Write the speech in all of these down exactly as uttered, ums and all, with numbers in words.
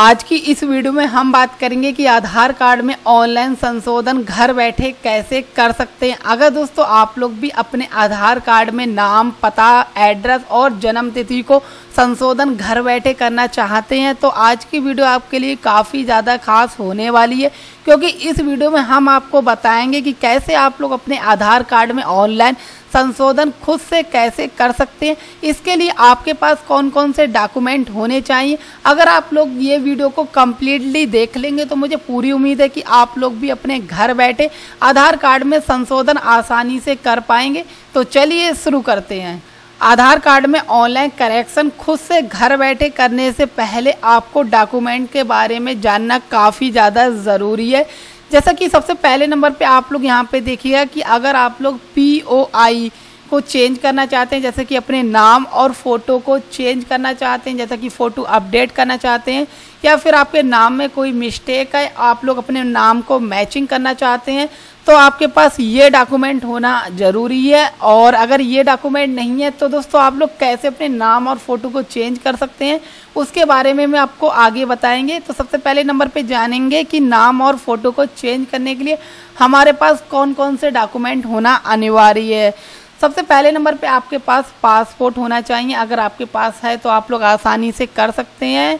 आज की इस वीडियो में हम बात करेंगे कि आधार कार्ड में ऑनलाइन संशोधन घर बैठे कैसे कर सकते हैं। अगर दोस्तों आप लोग भी अपने आधार कार्ड में नाम, पता, एड्रेस और जन्म तिथि को संशोधन घर बैठे करना चाहते हैं तो आज की वीडियो आपके लिए काफ़ी ज़्यादा खास होने वाली है, क्योंकि इस वीडियो में हम आपको बताएंगे कि कैसे आप लोग अपने आधार कार्ड में ऑनलाइन संशोधन खुद से कैसे कर सकते हैं। इसके लिए आपके पास कौन कौन से डॉक्यूमेंट होने चाहिए। अगर आप लोग ये वीडियो को कम्प्लीटली देख लेंगे तो मुझे पूरी उम्मीद है कि आप लोग भी अपने घर बैठे आधार कार्ड में संशोधन आसानी से कर पाएंगे। तो चलिए शुरू करते हैं। आधार कार्ड में ऑनलाइन करेक्शन खुद से घर बैठे करने से पहले आपको डॉक्यूमेंट के बारे में जानना काफ़ी ज़्यादा ज़रूरी है। जैसा कि सबसे पहले नंबर पे आप लोग यहाँ पे देखिएगा कि अगर आप लोग पी ओ आई को चेंज करना चाहते हैं, जैसे कि अपने नाम और फ़ोटो को चेंज करना चाहते हैं, जैसा कि फ़ोटो अपडेट करना चाहते हैं, या फिर आपके नाम में कोई मिस्टेक है, आप लोग अपने नाम को मैचिंग करना चाहते हैं, तो आपके पास ये डॉक्यूमेंट होना ज़रूरी है। और अगर ये डॉक्यूमेंट नहीं है तो दोस्तों आप लोग कैसे अपने नाम और फ़ोटो को चेंज कर सकते हैं उसके बारे में मैं आपको आगे बताएंगे। तो सबसे पहले नंबर पे जानेंगे कि नाम और फ़ोटो को चेंज करने के लिए हमारे पास कौन कौन से डॉक्यूमेंट होना अनिवार्य है। सबसे पहले नंबर पे आपके पास पासपोर्ट होना चाहिए। अगर आपके पास है तो आप लोग आसानी से कर सकते हैं।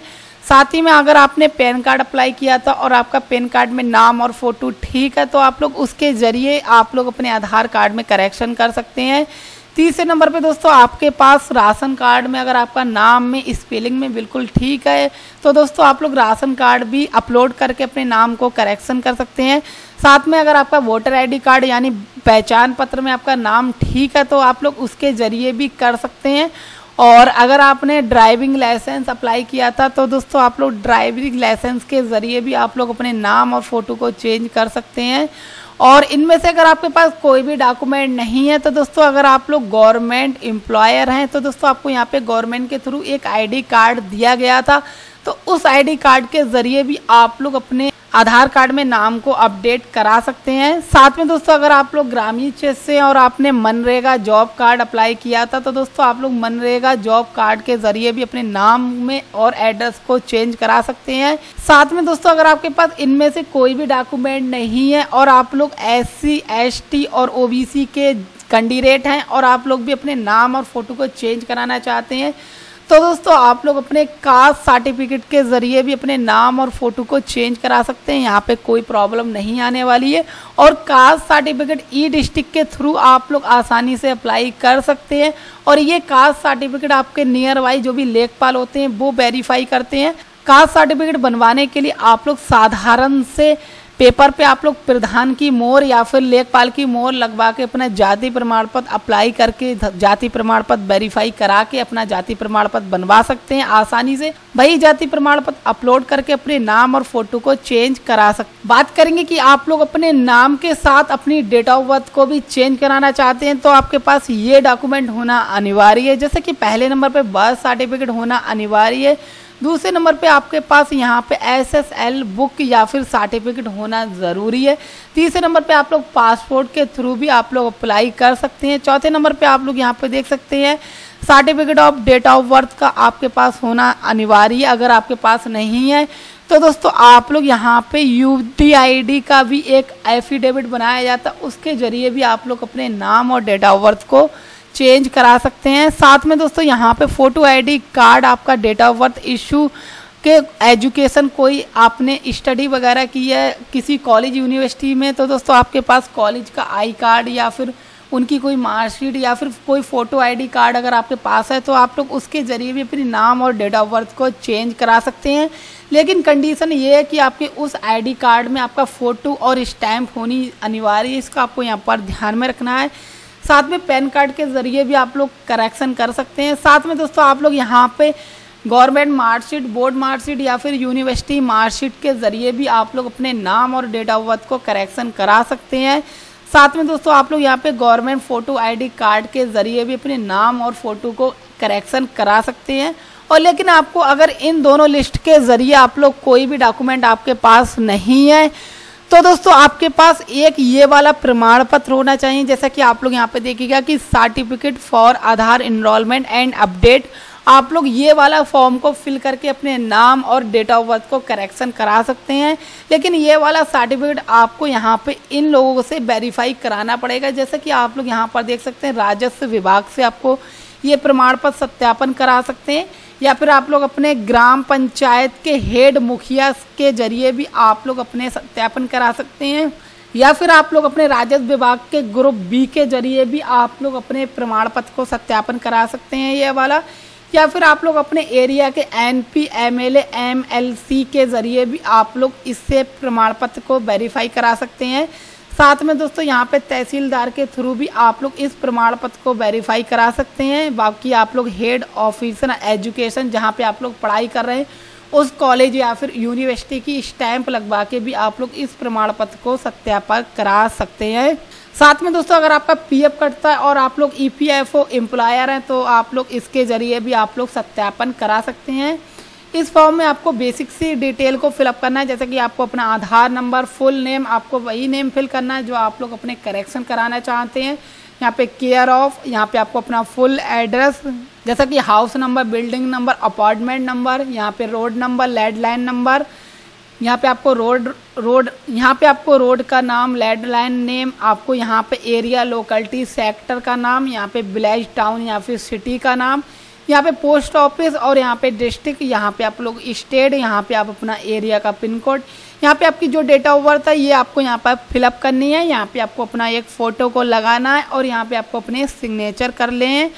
साथ ही में अगर आपने पैन कार्ड अप्लाई किया था और आपका पैन कार्ड में नाम और फ़ोटो ठीक है तो आप लोग उसके ज़रिए आप लोग अपने आधार कार्ड में करेक्शन कर सकते हैं। तीसरे नंबर पे दोस्तों आपके पास राशन कार्ड में अगर आपका नाम में स्पेलिंग में बिल्कुल ठीक है तो दोस्तों आप लोग राशन कार्ड भी अपलोड करके अपने नाम को करेक्शन कर सकते हैं। साथ में अगर आपका वोटर आईडी कार्ड यानी पहचान पत्र में आपका नाम ठीक है तो आप लोग उसके ज़रिए भी कर सकते हैं। और अगर आपने ड्राइविंग लाइसेंस अप्लाई किया था तो दोस्तों आप लोग ड्राइविंग लाइसेंस के ज़रिए भी आप लोग अपने नाम और फ़ोटो को चेंज कर सकते हैं। और इनमें से अगर आपके पास कोई भी डॉक्यूमेंट नहीं है तो दोस्तों अगर आप लोग गवर्नमेंट एम्प्लॉयर हैं तो दोस्तों आपको यहाँ पे गवर्नमेंट के थ्रू एक आईडी कार्ड दिया गया था तो उस आईडी कार्ड के ज़रिए भी आप लोग अपने आधार कार्ड में नाम को अपडेट करा सकते हैं। साथ में दोस्तों अगर आप लोग ग्रामीण क्षेत्र से और आपने मनरेगा जॉब कार्ड अप्लाई किया था तो दोस्तों आप लोग मनरेगा जॉब कार्ड के जरिए भी अपने नाम में और एड्रेस को चेंज करा सकते हैं। साथ में दोस्तों अगर आपके पास इनमें से कोई भी डॉक्यूमेंट नहीं है और आप लोग एससी, एसटी और ओबीसी के कैंडिडेट हैं और आप लोग भी अपने नाम और फोटो को चेंज कराना चाहते हैं तो दोस्तों आप लोग अपने कास्ट सर्टिफिकेट के ज़रिए भी अपने नाम और फ़ोटो को चेंज करा सकते हैं। यहाँ पे कोई प्रॉब्लम नहीं आने वाली है। और कास्ट सर्टिफिकेट ई डिस्ट्रिक्ट के थ्रू आप लोग आसानी से अप्लाई कर सकते हैं। और ये कास्ट सर्टिफिकेट आपके नियर बाई जो भी लेखपाल होते हैं वो वेरीफाई करते हैं। कास्ट सर्टिफिकेट बनवाने के लिए आप लोग साधारण से पेपर पे आप लोग प्रधान की मोहर या फिर लेखपाल की मोहर लगवा के अपना जाति प्रमाण पत्र अप्लाई करके जाति प्रमाण पत्र वेरीफाई करा के अपना जाति प्रमाण पत्र बनवा सकते हैं। आसानी से वही जाति प्रमाण पत्र अपलोड करके अपने नाम और फोटो को चेंज करा सकते। बात करेंगे कि आप लोग अपने नाम के साथ अपनी डेट ऑफ बर्थ को भी चेंज कराना चाहते हैं तो आपके पास ये डॉक्यूमेंट होना अनिवार्य है। जैसे कि पहले नंबर पर बर्थ सर्टिफिकेट होना अनिवार्य है। दूसरे नंबर पे आपके पास यहाँ पे एसएसएल बुक या फिर सर्टिफिकेट होना ज़रूरी है। तीसरे नंबर पे आप लोग पासपोर्ट के थ्रू भी आप लोग अप्लाई कर सकते हैं। चौथे नंबर पे आप लोग यहाँ पे देख सकते हैं certificate of date of birth का आपके पास होना अनिवार्य है। अगर आपके पास नहीं है तो दोस्तों आप लोग यहाँ पे यूआईडीआई का भी एक एफिडेविट बनाया जाता है, उसके ज़रिए भी आप लोग अपने नाम और डेट ऑफ बर्थ को चेंज करा सकते हैं। साथ में दोस्तों यहाँ पे फ़ोटो आईडी कार्ड, आपका डेट ऑफ बर्थ, इशू के एजुकेशन, कोई आपने स्टडी वगैरह की है किसी कॉलेज यूनिवर्सिटी में तो दोस्तों आपके पास कॉलेज का आई कार्ड या फिर उनकी कोई मार्कशीट या फिर कोई फ़ोटो आईडी कार्ड अगर आपके पास है तो आप लोग उसके ज़रिए भी अपने नाम और डेट ऑफ बर्थ को चेंज करा सकते हैं। लेकिन कंडीशन ये है कि आपके उस आईडी कार्ड में आपका फ़ोटो और स्टैम्प होनी अनिवार्य है। इसका आपको यहाँ पर ध्यान में रखना है। साथ में पैन कार्ड के ज़रिए भी आप लोग करेक्शन कर सकते हैं। साथ में दोस्तों आप लोग यहाँ पे गवर्नमेंट मार्कशीट, बोर्ड मार्कशीट या फिर यूनिवर्सिटी मार्कशीट के ज़रिए भी आप लोग अपने नाम और डेट ऑफ बर्थ को करेक्शन करा सकते हैं। साथ में दोस्तों आप लोग यहाँ पे गवर्नमेंट फ़ोटो आईडी कार्ड के ज़रिए भी अपने नाम और फ़ोटो को करेक्शन करा सकते हैं। और लेकिन आपको अगर इन दोनों लिस्ट के ज़रिए आप लोग कोई भी डॉक्यूमेंट आपके पास नहीं है तो दोस्तों आपके पास एक ये वाला प्रमाण पत्र होना चाहिए। जैसा कि आप लोग यहाँ पे देखिएगा कि certificate for Aadhaar enrolment and update आप लोग ये वाला फॉर्म को फिल करके अपने नाम और डेट ऑफ बर्थ को करेक्शन करा सकते हैं। लेकिन ये वाला सर्टिफिकेट आपको यहाँ पे इन लोगों से वेरीफाई कराना पड़ेगा। जैसे कि आप लोग यहाँ पर देख सकते हैं, राजस्व विभाग से आपको ये प्रमाण पत्र सत्यापन करा सकते हैं, या फिर आप लोग अपने ग्राम पंचायत के हेड मुखिया के जरिए भी आप लोग अपने सत्यापन करा सकते हैं, या फिर आप लोग अपने राजस्व विभाग के ग्रुप बी के जरिए भी आप लोग अपने प्रमाण पत्र को सत्यापन करा सकते हैं ये वाला, या फिर आप लोग अपने एरिया के एनपी एमएलए एमएलसी के जरिए भी आप लोग इससे प्रमाण पत्र को वेरीफाई करा सकते हैं। साथ में दोस्तों यहाँ पे तहसीलदार के थ्रू भी आप लोग इस प्रमाण पत्र को वेरीफाई करा सकते हैं। बाकी आप लोग हेड ऑफिसर एजुकेशन, जहाँ पे आप लोग पढ़ाई कर रहे हैं, उस कॉलेज या फिर यूनिवर्सिटी की स्टैंप लगवा के भी आप लोग इस प्रमाण पत्र को सत्यापन करा सकते हैं। साथ में दोस्तों अगर आपका पीएफ कटता है और आप लोग ईपीएफओ एम्प्लॉयर हैं तो आप लोग इसके जरिए भी आप लोग सत्यापन करा सकते हैं। इस फॉर्म में आपको बेसिक सी डिटेल को फिलअप करना है, जैसे कि आपको अपना आधार नंबर, फुल नेम, आपको वही नेम फिल करना है जो आप लोग अपने करेक्शन कराना चाहते हैं। यहाँ पे केयर ऑफ, यहाँ पे आपको अपना फुल एड्रेस जैसा कि house number, building number, apartment number, यहाँ पे रोड नंबर, लैंडलाइन नंबर, यहाँ पे आपको रोड रोड यहाँ पे आपको रोड का नाम, लैंडलाइन नेम, आपको यहाँ पे एरिया, लोकलिटी, सेक्टर का नाम, यहाँ पे विलेज, टाउन या फिर सिटी का नाम, यहाँ पे पोस्ट ऑफिस और यहाँ पे डिस्ट्रिक्ट, यहाँ पे आप लोग स्टेट, यहाँ पे आप अपना एरिया का पिन कोड, यहाँ पे आपकी जो डेट ऑफ बर्थ है ये आपको यहाँ पर फिलअप करनी है। यहाँ पे आपको अपना एक फ़ोटो को लगाना है और यहाँ पे आपको अपने सिग्नेचर कर लें,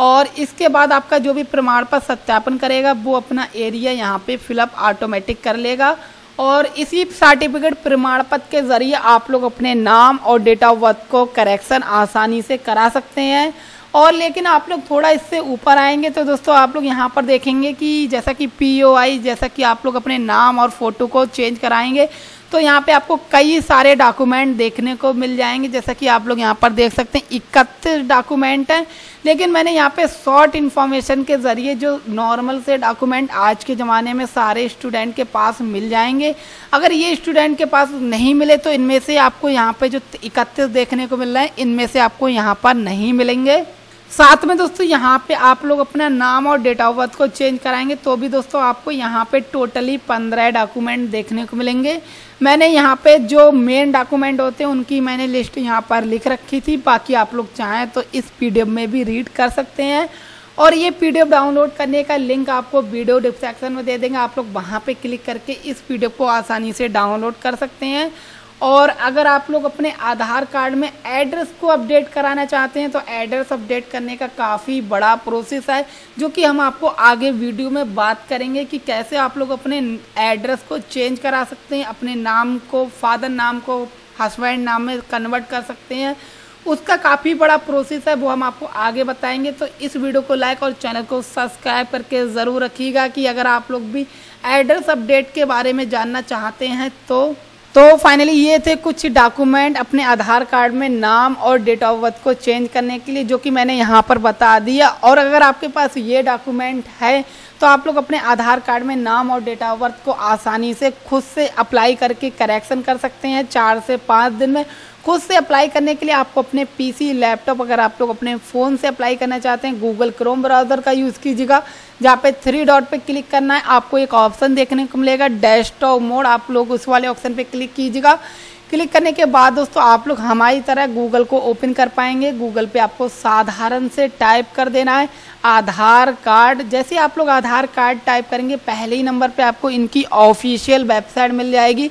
और इसके बाद आपका जो भी प्रमाण पत्र सत्यापन करेगा वो अपना एरिया यहाँ पे फिलअप ऑटोमेटिक कर लेगा। और इसी सर्टिफिकेट प्रमाण पत्र के ज़रिए आप लोग अपने नाम और डेट ऑफ बर्थ को करेक्शन आसानी से करा सकते हैं। और लेकिन आप लोग थोड़ा इससे ऊपर आएंगे तो दोस्तों आप लोग यहाँ पर देखेंगे कि जैसा कि पी ओ आई, जैसा कि आप लोग अपने नाम और फ़ोटो को चेंज कराएंगे तो यहाँ पे आपको कई सारे डॉक्यूमेंट देखने को मिल जाएंगे। जैसा कि आप लोग यहाँ पर देख सकते हैं इकतीस डॉक्यूमेंट हैं, लेकिन मैंने यहाँ पे शॉर्ट इन्फॉर्मेशन के ज़रिए जो नॉर्मल से डॉक्यूमेंट आज के ज़माने में सारे स्टूडेंट के पास मिल जाएंगे। अगर ये स्टूडेंट के पास नहीं मिले तो इनमें से आपको यहाँ पर जो इकतीस देखने को मिल रहे हैं इनमें से आपको यहाँ पर नहीं मिलेंगे। साथ में दोस्तों यहाँ पे आप लोग अपना नाम और डेट ऑफ बर्थ को चेंज कराएंगे तो भी दोस्तों आपको यहाँ पे टोटली पंद्रह डॉक्यूमेंट देखने को मिलेंगे। मैंने यहाँ पे जो मेन डॉक्यूमेंट होते हैं उनकी मैंने लिस्ट यहाँ पर लिख रखी थी, बाकी आप लोग चाहें तो इस पीडीएफ में भी रीड कर सकते हैं। और ये पीडीएफ डाउनलोड करने का लिंक आपको वीडियो डिस्क्रिप्शन में दे देंगे, आप लोग वहाँ पर क्लिक करके इस पीडीएफ को आसानी से डाउनलोड कर सकते हैं। और अगर आप लोग अपने आधार कार्ड में एड्रेस को अपडेट कराना चाहते हैं तो एड्रेस अपडेट करने का काफ़ी बड़ा प्रोसेस है, जो कि हम आपको आगे वीडियो में बात करेंगे कि कैसे आप लोग अपने एड्रेस को चेंज करा सकते हैं, अपने नाम को फादर नाम को हस्बैंड नाम में कन्वर्ट कर सकते हैं। उसका काफ़ी बड़ा प्रोसेस है, वो हम आपको आगे बताएंगे। तो इस वीडियो को लाइक और चैनल को सब्सक्राइब करके ज़रूर रखिएगा कि अगर आप लोग भी एड्रेस अपडेट के बारे में जानना चाहते हैं तो तो फाइनली ये थे कुछ डॉक्यूमेंट अपने आधार कार्ड में नाम और डेट ऑफ बर्थ को चेंज करने के लिए, जो कि मैंने यहाँ पर बता दिया। और अगर आपके पास ये डॉक्यूमेंट है तो आप लोग अपने आधार कार्ड में नाम और डेट ऑफ बर्थ को आसानी से खुद से अप्लाई करके करेक्शन कर सकते हैं चार से पाँच दिन में। खुद से अप्लाई करने के लिए आपको अपने पीसी, लैपटॉप, अगर आप लोग अपने फ़ोन से अप्लाई करना चाहते हैं गूगल क्रोम ब्राउज़र का यूज़ कीजिएगा, जहाँ पे थ्री डॉट पे क्लिक करना है। आपको एक ऑप्शन देखने को मिलेगा डेस्कटॉप मोड, आप लोग उस वाले ऑप्शन पे क्लिक कीजिएगा। क्लिक करने के बाद दोस्तों आप लोग हमारी तरह गूगल को ओपन कर पाएंगे। गूगल पे आपको साधारण से टाइप कर देना है आधार कार्ड। जैसे आप लोग आधार कार्ड टाइप करेंगे पहले ही नंबर पे आपको इनकी ऑफिशियल वेबसाइट मिल जाएगी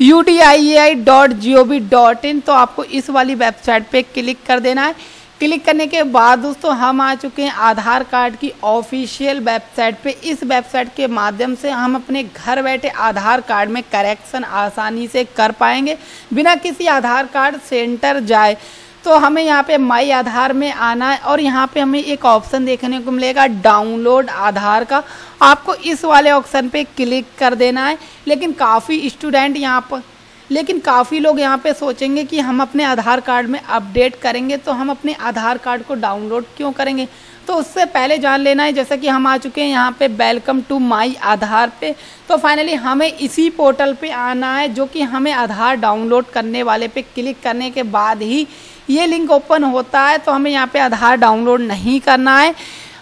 U D I A I dot G O V dot in. तो आपको इस वाली वेबसाइट पे क्लिक कर देना है। क्लिक करने के बाद दोस्तों हम आ चुके हैं आधार कार्ड की ऑफिशियल वेबसाइट पे। इस वेबसाइट के माध्यम से हम अपने घर बैठे आधार कार्ड में करेक्शन आसानी से कर पाएंगे बिना किसी आधार कार्ड सेंटर जाए। तो हमें यहाँ पे माई आधार में आना है और यहाँ पे हमें एक ऑप्शन देखने को मिलेगा डाउनलोड आधार का। आपको इस वाले ऑप्शन पे क्लिक कर देना है। लेकिन काफ़ी स्टूडेंट यहाँ पर लेकिन काफ़ी लोग यहाँ पे सोचेंगे कि हम अपने आधार कार्ड में अपडेट करेंगे तो हम अपने आधार कार्ड को डाउनलोड क्यों करेंगे। तो उससे पहले जान लेना है, जैसा कि हम आ चुके हैं यहाँ पे वेलकम टू माई आधार पे। तो फाइनली हमें इसी पोर्टल पे आना है, जो कि हमें आधार डाउनलोड करने वाले पे क्लिक करने के बाद ही ये लिंक ओपन होता है। तो हमें यहाँ पे आधार डाउनलोड नहीं करना है।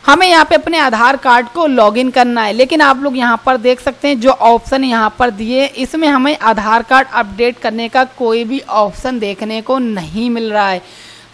हमें यहाँ पे अपने आधार कार्ड को लॉगिन करना है। लेकिन आप लोग यहाँ पर देख सकते हैं जो ऑप्शन यहाँ पर दिए, इसमें हमें आधार कार्ड अपडेट करने का कोई भी ऑप्शन देखने को नहीं मिल रहा है।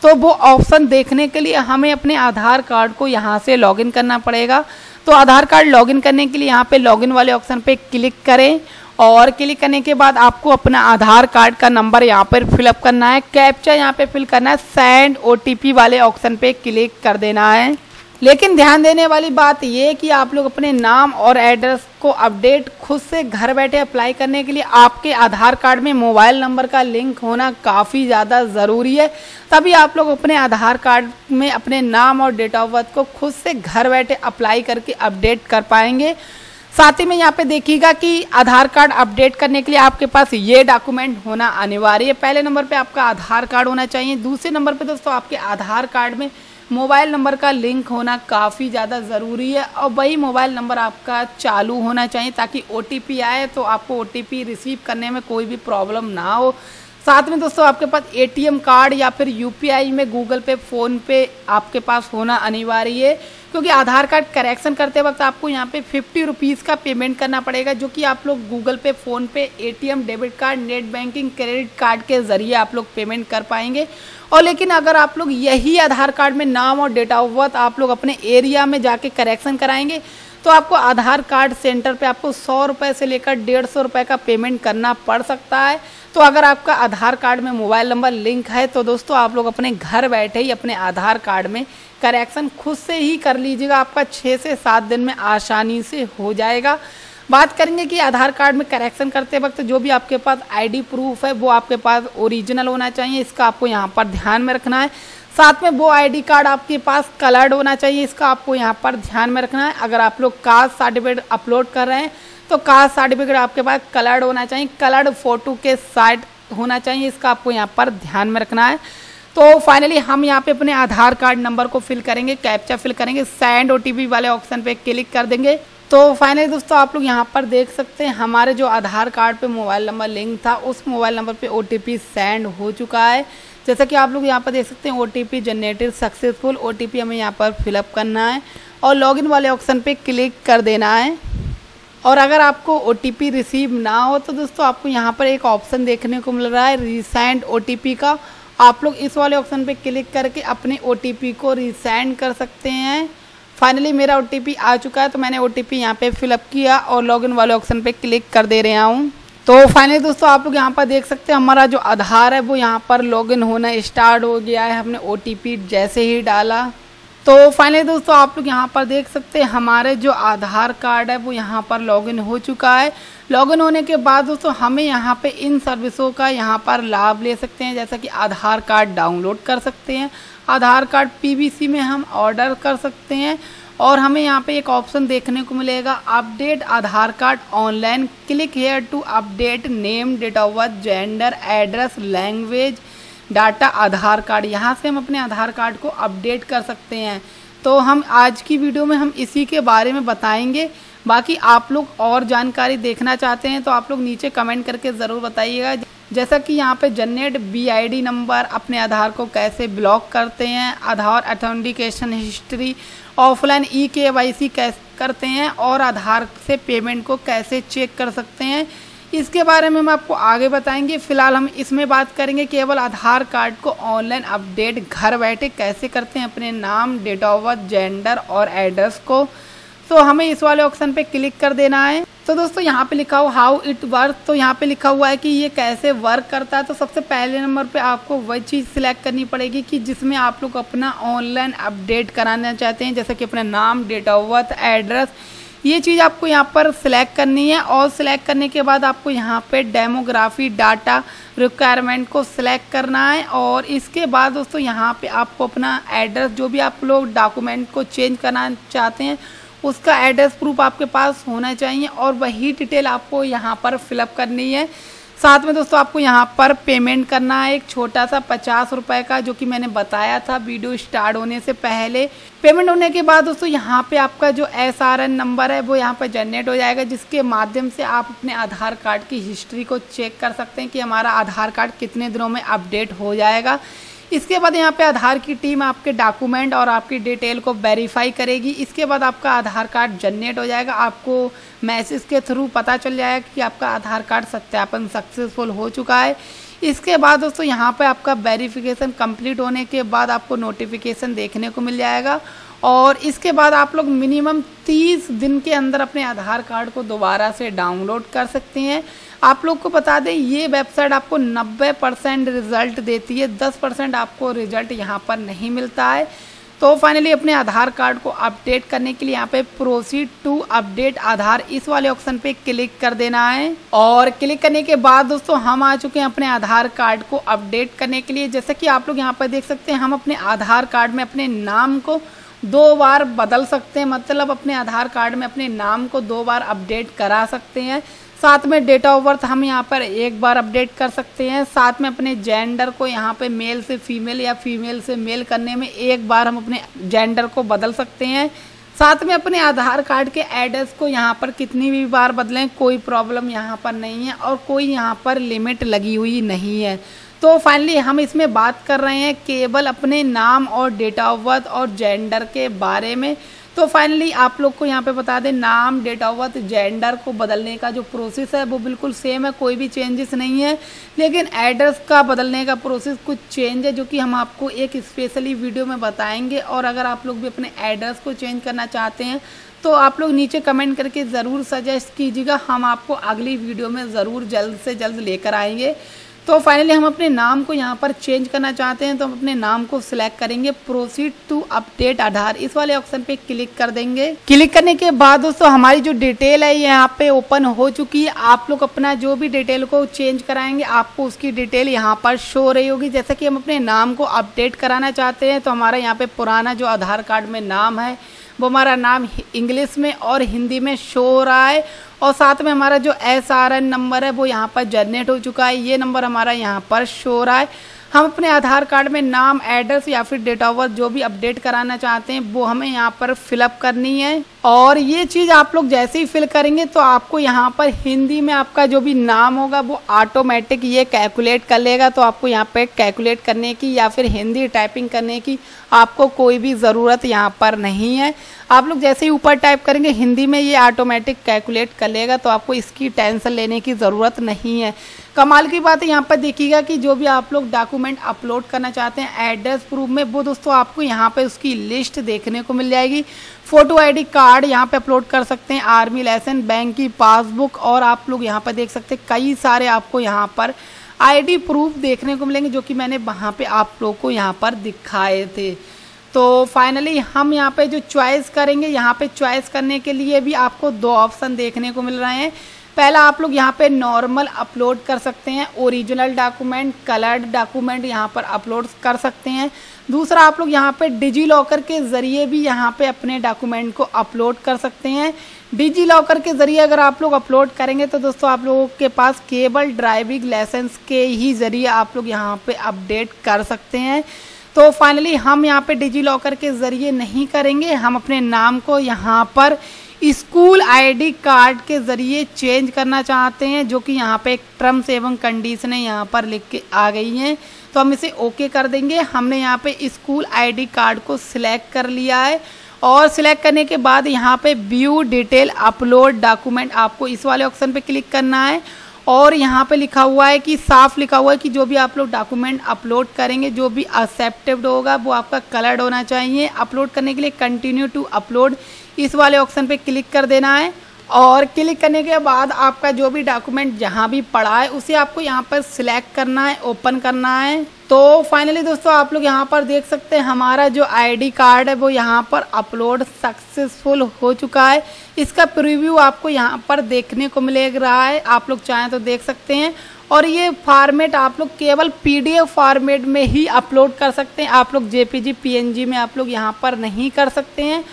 तो वो ऑप्शन देखने के लिए हमें अपने आधार कार्ड को यहाँ से लॉगिन करना पड़ेगा। तो आधार कार्ड लॉगिन करने के लिए यहाँ पे लॉगिन वाले ऑप्शन पे क्लिक करें और क्लिक करने के बाद आपको अपना आधार कार्ड का नंबर यहाँ पर फिलअप करना है, कैप्चा यहाँ पे फिल करना है, सेंड ओटीपी वाले ऑप्शन पे क्लिक कर देना है। लेकिन ध्यान देने वाली बात यह कि आप लोग अपने नाम और एड्रेस को अपडेट खुद से घर बैठे अप्लाई करने के लिए आपके आधार कार्ड में मोबाइल नंबर का लिंक होना काफ़ी ज़्यादा ज़रूरी है। तभी आप लोग अपने आधार कार्ड में अपने नाम और डेट ऑफ बर्थ को खुद से घर बैठे अप्लाई करके अपडेट कर पाएंगे। साथ ही में यहाँ पे देखिएगा कि आधार कार्ड अपडेट करने के लिए आपके पास ये डॉक्यूमेंट होना अनिवार्य है। पहले नंबर पे आपका आधार कार्ड होना चाहिए। दूसरे नंबर पे दोस्तों आपके आधार कार्ड में मोबाइल नंबर का लिंक होना काफ़ी ज़्यादा ज़रूरी है और वही मोबाइल नंबर आपका चालू होना चाहिए ताकि ओ टी पी आए तो आपको ओ टी पी रिसीव करने में कोई भी प्रॉब्लम ना हो। साथ में दोस्तों आपके पास ए टी एम कार्ड या फिर यू पी आई में गूगल पे, फ़ोन पे आपके पास होना अनिवार्य है, क्योंकि आधार कार्ड करेक्शन करते वक्त आपको यहाँ पे फिफ्टी रुपीज़ का पेमेंट करना पड़ेगा, जो कि आप लोग Google Pay, PhonePe, A T M, debit card, net banking, credit card के ज़रिए आप लोग पेमेंट कर पाएंगे। और लेकिन अगर आप लोग यही आधार कार्ड में नाम और डेट ऑफ बर्थ आप लोग अपने एरिया में जाके करेक्शन कराएंगे तो आपको आधार कार्ड सेंटर पे आपको सौ रुपये से लेकर डेढ़ सौ रुपये का पेमेंट करना पड़ सकता है। तो अगर आपका आधार कार्ड में मोबाइल नंबर लिंक है तो दोस्तों आप लोग अपने घर बैठे ही अपने आधार कार्ड में करेक्शन खुद से ही कर लीजिएगा, आपका छः से सात दिन में आसानी से हो जाएगा। बात करेंगे कि आधार कार्ड में करेक्शन करते वक्त जो भी आपके पास आईडी प्रूफ है वो आपके पास ओरिजिनल होना चाहिए, इसका आपको यहाँ पर ध्यान में रखना है। साथ में वो आईडी कार्ड आपके पास कलर्ड होना चाहिए, इसका आपको यहाँ पर ध्यान में रखना है। अगर आप लोग कास्ट सर्टिफिकेट अपलोड कर रहे हैं तो कास्ट सर्टिफिकेट आपके पास कलर्ड होना चाहिए, कलर्ड फ़ोटो के साथ होना चाहिए, इसका आपको यहाँ पर ध्यान में रखना है। तो फाइनली हम यहाँ पे अपने आधार कार्ड नंबर को फिल करेंगे, कैप्चा फिल करेंगे, सेंड ओटीपी वाले ऑप्शन पे क्लिक कर देंगे। तो फाइनली दोस्तों आप लोग यहाँ पर देख सकते हैं हमारे जो आधार कार्ड पे मोबाइल नंबर लिंक था उस मोबाइल नंबर पे ओटीपी सेंड हो चुका है। जैसा कि आप लोग यहाँ पर देख सकते हैं ओटीपी जनरेटेड सक्सेसफुल, ओटीपी हमें यहाँ पर फिलअप करना है और लॉगिन वाले ऑप्शन पे क्लिक कर देना है। और अगर आपको ओटीपी रिसीव ना हो तो दोस्तों आपको यहाँ पर एक ऑप्शन देखने को मिल रहा है रीसेंड ओटीपी का, आप लोग इस वाले ऑप्शन पे क्लिक करके अपने ओटीपी को रीसेंड कर सकते हैं। फाइनली मेरा ओटीपी आ चुका है तो मैंने ओटीपी यहाँ पे फिलअप किया और लॉगिन वाले ऑप्शन पे क्लिक कर दे रहा हूँ। तो फाइनली दोस्तों आप लोग यहाँ पर देख सकते हैं हमारा जो आधार है वो यहाँ पर लॉगिन होना स्टार्ट हो गया है, हमने ओटीपी जैसे ही डाला। तो फाइनली दोस्तों आप लोग यहाँ पर देख सकते हैं हमारे जो आधार कार्ड है वो यहाँ पर लॉगिन हो चुका है। लॉगिन होने के बाद दोस्तों हमें यहाँ पे इन सर्विसों का यहाँ पर लाभ ले सकते हैं, जैसा कि आधार कार्ड डाउनलोड कर सकते हैं, आधार कार्ड पीवीसी में हम ऑर्डर कर सकते हैं और हमें यहाँ पे एक ऑप्शन देखने को मिलेगा update Aadhaar card online, click here to update name, date of birth, gender, address, language, data Aadhaar card, यहाँ से हम अपने आधार कार्ड को अपडेट कर सकते हैं। तो हम आज की वीडियो में हम इसी के बारे में बताएंगे, बाकी आप लोग और जानकारी देखना चाहते हैं तो आप लोग नीचे कमेंट करके ज़रूर बताइएगा। जैसा कि यहाँ पे जनरेट बीआईडी नंबर, अपने आधार को कैसे ब्लॉक करते हैं, Aadhaar authentication history, offline e KYC कैसे करते हैं और आधार से पेमेंट को कैसे चेक कर सकते हैं, इसके बारे में हम आपको आगे बताएंगे। फिलहाल हम इसमें बात करेंगे केवल आधार कार्ड को ऑनलाइन अपडेट घर बैठे कैसे करते हैं, अपने नाम, डेट ऑफ बर्थ, जेंडर और एड्रेस को। तो हमें इस वाले ऑप्शन पे क्लिक कर देना है। तो दोस्तों यहाँ पे लिखा हुआ हाउ इट वर्क, तो यहाँ पे लिखा हुआ है कि ये कैसे वर्क करता है। तो सबसे पहले नंबर पे आपको वही चीज़ सिलेक्ट करनी पड़ेगी कि जिसमें आप लोग अपना ऑनलाइन अपडेट कराना चाहते हैं, जैसे कि अपना नाम, डेट ऑफ बर्थ, एड्रेस, ये चीज़ आपको यहाँ पर सिलेक्ट करनी है। और सिलेक्ट करने के बाद आपको यहाँ पे डेमोग्राफी डाटा रिक्वायरमेंट को सिलेक्ट करना है और इसके बाद दोस्तों यहाँ पे आपको अपना एड्रेस, जो भी आप लोग डॉक्यूमेंट को चेंज करना चाहते हैं उसका एड्रेस प्रूफ आपके पास होना चाहिए और वही डिटेल आपको यहाँ पर फिलअप करनी है। साथ में दोस्तों आपको यहाँ पर पेमेंट करना है एक छोटा सा पचास रुपये का, जो कि मैंने बताया था वीडियो स्टार्ट होने से पहले। पेमेंट होने के बाद दोस्तों यहाँ पे आपका जो एस आर एन नंबर है वो यहाँ पर जनरेट हो जाएगा, जिसके माध्यम से आप अपने आधार कार्ड की हिस्ट्री को चेक कर सकते हैं कि हमारा आधार कार्ड कितने दिनों में अपडेट हो जाएगा। इसके बाद यहाँ पे आधार की टीम आपके डॉक्यूमेंट और आपकी डिटेल को वेरीफाई करेगी। इसके बाद आपका आधार कार्ड जनरेट हो जाएगा। आपको मैसेज के थ्रू पता चल जाएगा कि आपका आधार कार्ड सत्यापन सक्सेसफुल हो चुका है। इसके बाद दोस्तों यहाँ पे आपका वेरिफिकेशन कंप्लीट होने के बाद आपको नोटिफिकेशन देखने को मिल जाएगा और इसके बाद आप लोग मिनिमम तीस दिन के अंदर अपने आधार कार्ड को दोबारा से डाउनलोड कर सकते हैं। आप लोग को बता दें ये वेबसाइट आपको नब्बे परसेंट रिज़ल्ट देती है, दस परसेंट आपको रिज़ल्ट यहाँ पर नहीं मिलता है। तो फाइनली अपने आधार कार्ड को अपडेट करने के लिए यहाँ पे प्रोसीड टू अपडेट आधार इस वाले ऑप्शन पे क्लिक कर देना है और क्लिक करने के बाद दोस्तों हम आ चुके हैं अपने आधार कार्ड को अपडेट करने के लिए। जैसे कि आप लोग यहाँ पर देख सकते हैं हम अपने आधार कार्ड में अपने नाम को दो बार बदल सकते हैं, मतलब अपने आधार कार्ड में अपने नाम को दो बार अपडेट करा सकते हैं। साथ में डेट ऑफ बर्थ हम यहाँ पर एक बार अपडेट कर सकते हैं। साथ में अपने जेंडर को यहाँ पे मेल से फीमेल या फीमेल से मेल करने में एक बार हम अपने जेंडर को बदल सकते हैं। साथ में अपने आधार कार्ड के एड्रेस को यहाँ पर कितनी भी बार बदलें कोई प्रॉब्लम यहाँ पर नहीं है और कोई यहाँ पर लिमिट लगी हुई नहीं है। तो फाइनली हम इसमें बात कर रहे हैं केवल अपने नाम और डेट ऑफ बर्थ और जेंडर के बारे में। तो फाइनली आप लोग को यहाँ पे बता दें नाम, डेट ऑफ बर्थ, जेंडर को बदलने का जो प्रोसेस है वो बिल्कुल सेम है, कोई भी चेंजेस नहीं है। लेकिन एड्रेस का बदलने का प्रोसेस कुछ चेंज है जो कि हम आपको एक स्पेशली वीडियो में बताएंगे। और अगर आप लोग भी अपने एड्रेस को चेंज करना चाहते हैं तो आप लोग नीचे कमेंट करके ज़रूर सजेस्ट कीजिएगा, हम आपको अगली वीडियो में ज़रूर जल्द से जल्द लेकर आएंगे। तो फाइनली हम अपने नाम को यहाँ पर चेंज करना चाहते हैं तो हम अपने नाम को सिलेक्ट करेंगे, प्रोसीड टू अपडेट आधार इस वाले ऑप्शन पे क्लिक कर देंगे। क्लिक करने के बाद दोस्तों हमारी जो डिटेल है यहाँ पे ओपन हो चुकी है। आप लोग अपना जो भी डिटेल को चेंज कराएंगे आपको उसकी डिटेल यहाँ पर शो हो रही होगी। जैसे कि हम अपने नाम को अपडेट कराना चाहते हैं तो हमारा यहाँ पे पुराना जो आधार कार्ड में नाम है वो हमारा नाम इंग्लिश में और हिंदी में शो हो रहा है और साथ में हमारा जो एस आर एन नंबर है वो यहाँ पर जनरेट हो चुका है, ये नंबर हमारा यहाँ पर शो हो रहा है। हम अपने आधार कार्ड में नाम, एड्रेस या फिर डेट ऑफ बर्थ जो भी अपडेट कराना चाहते हैं वो हमें यहाँ पर फिलअप करनी है और ये चीज़ आप लोग जैसे ही फिल करेंगे तो आपको यहाँ पर हिंदी में आपका जो भी नाम होगा वो ऑटोमेटिक ये कैलकुलेट कर लेगा। तो आपको यहाँ पर कैलकुलेट करने की या फिर हिंदी टाइपिंग करने की आपको कोई भी ज़रूरत यहाँ पर नहीं है। आप लोग जैसे ही ऊपर टाइप करेंगे हिंदी में ये ऑटोमेटिक कैलकुलेट कर लेगा, तो आपको इसकी टेंशन लेने की ज़रूरत नहीं है। कमाल की बात है यहाँ पर देखिएगा कि जो भी आप लोग डॉक्यूमेंट अपलोड करना चाहते हैं एड्रेस प्रूफ में वो दोस्तों आपको यहाँ पे उसकी लिस्ट देखने को मिल जाएगी। फ़ोटो आईडी कार्ड यहाँ पे अपलोड कर सकते हैं, आर्मी लाइसेंस, बैंक की पासबुक और आप लोग यहाँ पर देख सकते हैं कई सारे आपको यहाँ पर आईडी प्रूफ देखने को मिलेंगे जो कि मैंने वहाँ पर आप लोग को यहाँ पर दिखाए थे। तो फाइनली हम यहाँ पे जो चॉइस करेंगे, यहाँ पे चॉइस करने के लिए भी आपको दो ऑप्शन देखने को मिल रहे हैं। पहला आप लोग यहाँ पे नॉर्मल अपलोड कर सकते हैं, ओरिजिनल डॉक्यूमेंट, कलर्ड डॉक्यूमेंट यहाँ पर अपलोड कर सकते हैं। दूसरा आप लोग यहाँ पे डिजी लॉकर के ज़रिए भी यहाँ पे अपने डॉक्यूमेंट को अपलोड कर सकते हैं। डिजी लॉकर के ज़रिए अगर आप लोग अपलोड करेंगे तो दोस्तों आप लोगों के पास केवल ड्राइविंग लाइसेंस के ही ज़रिए आप लोग यहाँ पर अपडेट कर सकते हैं। तो फाइनली हम यहाँ पे डिजी लॉकर के ज़रिए नहीं करेंगे, हम अपने नाम को यहाँ पर स्कूल आईडी कार्ड के ज़रिए चेंज करना चाहते हैं जो कि यहाँ पे एक टर्म्स एवं कंडीशनें यहाँ पर लिख के आ गई हैं तो हम इसे ओके कर देंगे। हमने यहाँ पे स्कूल आईडी कार्ड को सिलेक्ट कर लिया है और सिलेक्ट करने के बाद यहाँ पे व्यू डिटेल अपलोड डॉक्यूमेंट आपको इस वाले ऑप्शन पर क्लिक करना है और यहाँ पे लिखा हुआ है कि साफ लिखा हुआ है कि जो भी आप लोग डॉक्यूमेंट अपलोड करेंगे जो भी एक्सेप्टेड होगा वो आपका कलर्ड होना चाहिए। अपलोड करने के लिए कंटिन्यू टू अपलोड इस वाले ऑप्शन पे क्लिक कर देना है और क्लिक करने के बाद आपका जो भी डॉक्यूमेंट जहाँ भी पड़ा है उसे आपको यहाँ पर सिलेक्ट करना है, ओपन करना है। तो फाइनली दोस्तों आप लोग यहाँ पर देख सकते हैं हमारा जो आईडी कार्ड है वो यहाँ पर अपलोड सक्सेसफुल हो चुका है। इसका प्रीव्यू आपको यहाँ पर देखने को मिलेगा रहा है, आप लोग चाहें तो देख सकते हैं। और ये फॉर्मेट आप लोग केवल पीडीएफ फॉर्मेट में ही अपलोड कर सकते हैं, आप लोग जेपीजी, पीएनजी में आप लोग यहाँ पर नहीं कर सकते हैं।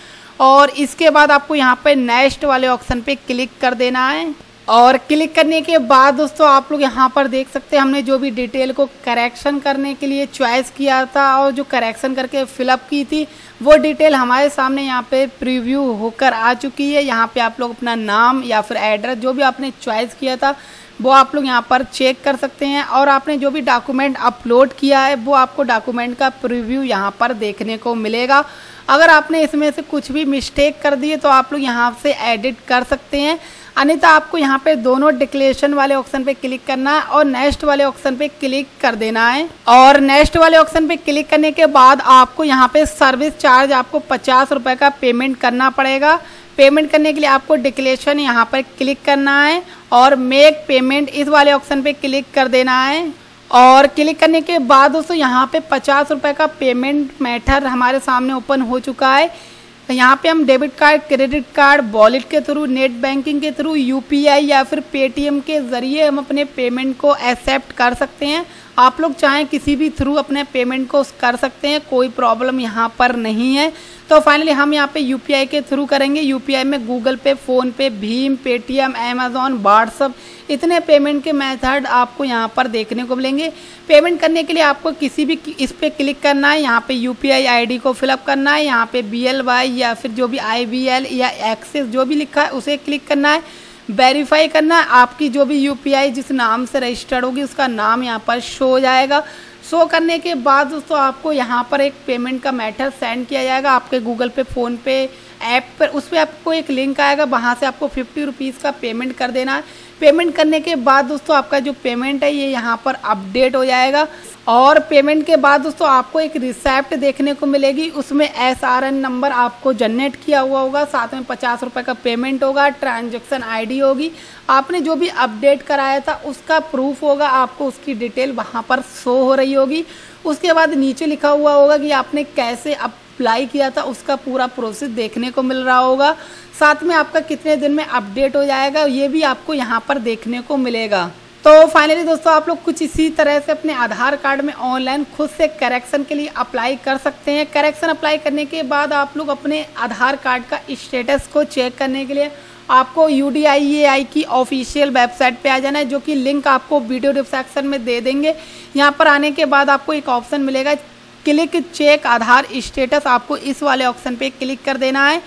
और इसके बाद आपको यहाँ पर नेक्स्ट वाले ऑप्शन पर क्लिक कर देना है और क्लिक करने के बाद दोस्तों आप लोग यहाँ पर देख सकते हैं हमने जो भी डिटेल को करेक्शन करने के लिए चॉइस किया था और जो करेक्शन करके फिलअप की थी वो डिटेल हमारे सामने यहाँ पे प्रीव्यू होकर आ चुकी है। यहाँ पे आप लोग अपना नाम या फिर एड्रेस जो भी आपने चॉइस किया था वो आप लोग यहाँ पर चेक कर सकते हैं और आपने जो भी डॉक्यूमेंट अपलोड किया है वो आपको डॉक्यूमेंट का प्रीव्यू यहाँ पर देखने को मिलेगा। अगर आपने इसमें से कुछ भी मिस्टेक कर दी है तो आप लोग यहाँ से एडिट कर सकते हैं, अन्यथा आपको यहाँ पे दोनों डिक्लेरेशन वाले ऑप्शन पे क्लिक करना है और नेक्स्ट वाले ऑप्शन पे क्लिक कर देना है। और नेक्स्ट वाले ऑप्शन पे क्लिक करने के बाद आपको यहाँ पे सर्विस चार्ज आपको पचास रुपये का पेमेंट करना पड़ेगा। पेमेंट करने के लिए आपको डिक्लेरेशन यहाँ पर क्लिक करना है और मेक पेमेंट इस वाले ऑप्शन पे क्लिक कर देना है। और क्लिक करने के बाद दोस्तों यहाँ पे पचास रुपये का पेमेंट मैथड हमारे सामने ओपन हो चुका है। यहाँ पे हम debit card, credit card, wallet के थ्रू, नेट बैंकिंग के थ्रू, यूपीआई या फिर पेटीएम के ज़रिए हम अपने पेमेंट को एक्सेप्ट कर सकते हैं। आप लोग चाहें किसी भी थ्रू अपने पेमेंट को कर सकते हैं, कोई प्रॉब्लम यहाँ पर नहीं है। तो फाइनली हम यहाँ पे यूपीआई के थ्रू करेंगे। यूपीआई में गूगल पे, फ़ोनपे, भीम, पेटीएम, अमेज़ॉन, व्हाट्सअप इतने पेमेंट के मेथड आपको यहाँ पर देखने को मिलेंगे। पेमेंट करने के लिए आपको किसी भी इस पर क्लिक करना है। यहाँ पे यूपीआई आईडी को फिलअप करना है। यहाँ पे बीएलवाई या फिर जो भी आईवीएल या एक्सेस जो भी लिखा है उसे क्लिक करना है। वेरीफाई करना है, आपकी जो भी यूपीआई जिस नाम से रजिस्टर्ड होगी उसका नाम यहाँ पर शो हो जाएगा। शो करने के बाद दोस्तों आपको यहाँ पर एक पेमेंट का मेथड सेंड किया जाएगा आपके गूगल पे, फ़ोन पे ऐप पर। उस पर आपको एक लिंक आएगा, वहाँ से आपको फिफ्टी रुपीज़ का पेमेंट कर देना है। पेमेंट करने के बाद दोस्तों आपका जो पेमेंट है ये यहाँ पर अपडेट हो जाएगा। और पेमेंट के बाद दोस्तों आपको एक रिसिप्ट देखने को मिलेगी, उसमें एस आर एन नंबर आपको जनरेट किया हुआ होगा, साथ में पचास रुपये का पेमेंट होगा, ट्रांजैक्शन आईडी होगी, आपने जो भी अपडेट कराया था उसका प्रूफ होगा, आपको उसकी डिटेल वहाँ पर शो हो रही होगी। उसके बाद नीचे लिखा हुआ होगा कि आपने कैसे अप्लाई किया था, उसका पूरा प्रोसेस देखने को मिल रहा होगा, साथ में आपका कितने दिन में अपडेट हो जाएगा ये भी आपको यहाँ पर देखने को मिलेगा। तो फाइनली दोस्तों आप लोग कुछ इसी तरह से अपने आधार कार्ड में ऑनलाइन खुद से करेक्शन के लिए अप्लाई कर सकते हैं। करेक्शन अप्लाई करने के बाद आप लोग अपने आधार कार्ड का स्टेटस को चेक करने के लिए आपको यूडीआईडीआई की ऑफिशियल वेबसाइट पे आ जाना है, जो कि लिंक आपको वीडियो डिस्क्रिप्शन में दे देंगे। यहाँ पर आने के बाद आपको एक ऑप्शन मिलेगा क्लिक चेक आधार स्टेटस, आपको इस वाले ऑप्शन पर क्लिक कर देना है।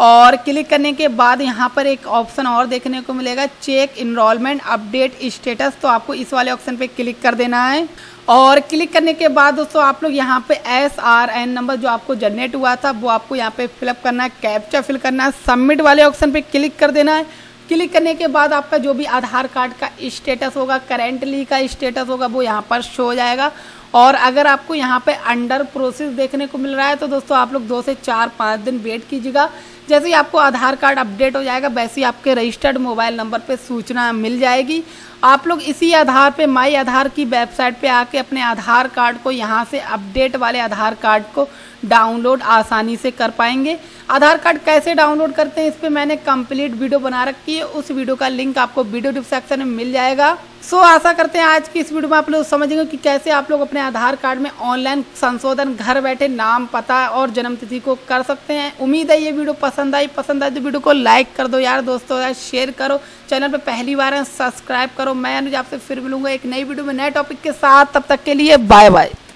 और क्लिक करने के बाद यहाँ पर एक ऑप्शन और देखने को मिलेगा चेक इनरोलमेंट अपडेट स्टेटस, तो आपको इस वाले ऑप्शन पे क्लिक कर देना है। और क्लिक करने के बाद दोस्तों आप लोग यहाँ पे एस आर एन नंबर जो आपको जनरेट हुआ था वो आपको यहाँ पे फिलअप करना है, कैप्चा फिल करना है, सबमिट वाले ऑप्शन पे क्लिक कर देना है। क्लिक करने के बाद आपका जो भी आधार कार्ड का स्टेटस होगा, करेंटली का स्टेटस होगा, वो यहाँ पर शो हो जाएगा। और अगर आपको यहाँ पे अंडर प्रोसेस देखने को मिल रहा है तो दोस्तों आप लोग दो से चार पाँच दिन वेट कीजिएगा। जैसे ही आपको आधार कार्ड अपडेट हो जाएगा वैसे ही आपके रजिस्टर्ड मोबाइल नंबर पे सूचना मिल जाएगी। आप लोग इसी आधार पे माई आधार की वेबसाइट पे आके अपने आधार कार्ड को यहाँ से अपडेट वाले आधार कार्ड को डाउनलोड आसानी से कर पाएंगे। आधार कार्ड कैसे डाउनलोड करते हैं इस पर मैंने कंप्लीट वीडियो बना रखी है, उस वीडियो का लिंक आपको वीडियो डिस्क्रिप्शन में मिल जाएगा। सो so, आशा करते हैं आज की इस वीडियो में आप लोग समझेंगे कि कैसे आप लोग अपने आधार कार्ड में ऑनलाइन संशोधन घर बैठे नाम, पता और जन्मतिथि को कर सकते हैं। उम्मीद है ये वीडियो पसंद आई पसंद आए तो वीडियो को लाइक कर दो यार दोस्तों, यार शेयर करो, चैनल पर पहली बार है सब्सक्राइब करो। मैं अनुज आपसे फिर मिलूंगा एक नई वीडियो में नए टॉपिक के साथ, तब तक के लिए बाय बाय।